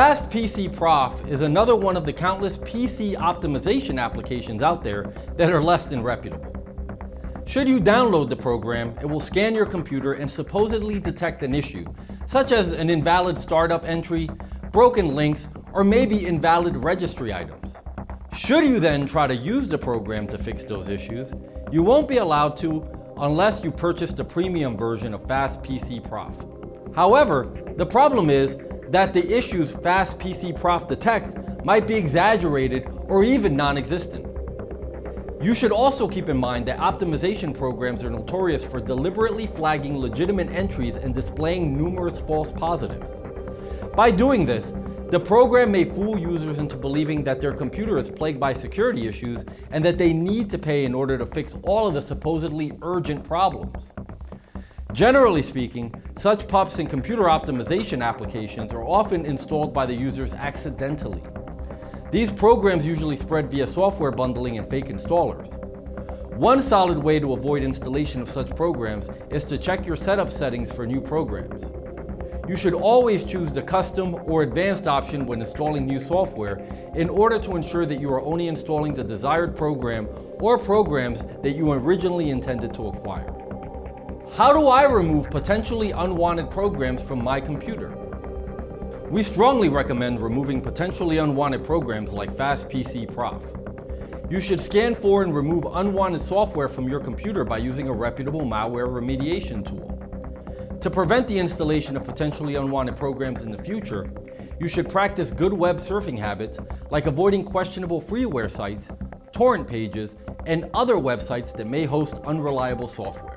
Fast PC Prof is another one of the countless PC optimization applications out there that are less than reputable. Should you download the program, it will scan your computer and supposedly detect an issue, such as an invalid startup entry, broken links, or maybe invalid registry items. Should you then try to use the program to fix those issues, you won't be allowed to unless you purchase the premium version of Fast PC Prof. However, the problem is that the issues Fast PC Prof detects might be exaggerated or even non-existent. You should also keep in mind that optimization programs are notorious for deliberately flagging legitimate entries and displaying numerous false positives. By doing this, the program may fool users into believing that their computer is plagued by security issues and that they need to pay in order to fix all of the supposedly urgent problems. Generally speaking, such POPs in computer optimization applications are often installed by the users accidentally. These programs usually spread via software bundling and fake installers. One solid way to avoid installation of such programs is to check your setup settings for new programs. You should always choose the custom or advanced option when installing new software in order to ensure that you are only installing the desired program or programs that you originally intended to acquire. How do I remove potentially unwanted programs from my computer? We strongly recommend removing potentially unwanted programs like Fast PC Prof. You should scan for and remove unwanted software from your computer by using a reputable malware remediation tool. To prevent the installation of potentially unwanted programs in the future, you should practice good web surfing habits like avoiding questionable freeware sites, torrent pages, and other websites that may host unreliable software.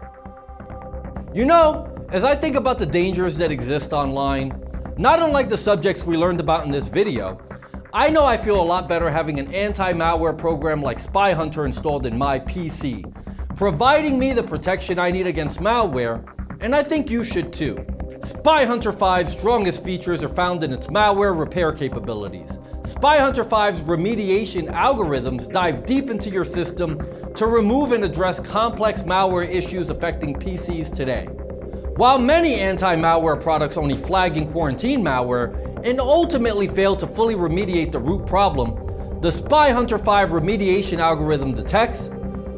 You know, as I think about the dangers that exist online, not unlike the subjects we learned about in this video, I know I feel a lot better having an anti-malware program like SpyHunter installed in my PC, providing me the protection I need against malware. And I think you should too. SpyHunter 5's strongest features are found in its malware repair capabilities. SpyHunter 5's remediation algorithms dive deep into your system to remove and address complex malware issues affecting PCs today. While many anti-malware products only flag and quarantine malware and ultimately fail to fully remediate the root problem, the SpyHunter 5 remediation algorithm detects,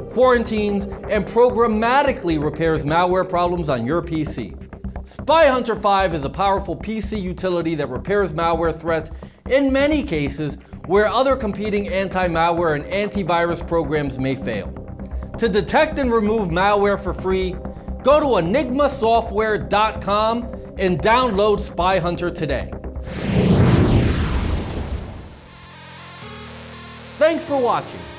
quarantines, and programmatically repairs malware problems on your PC. SpyHunter 5 is a powerful PC utility that repairs malware threats in many cases where other competing anti-malware and antivirus programs may fail. To detect and remove malware for free, go to enigmasoftware.com and download SpyHunter today. Thanks for watching.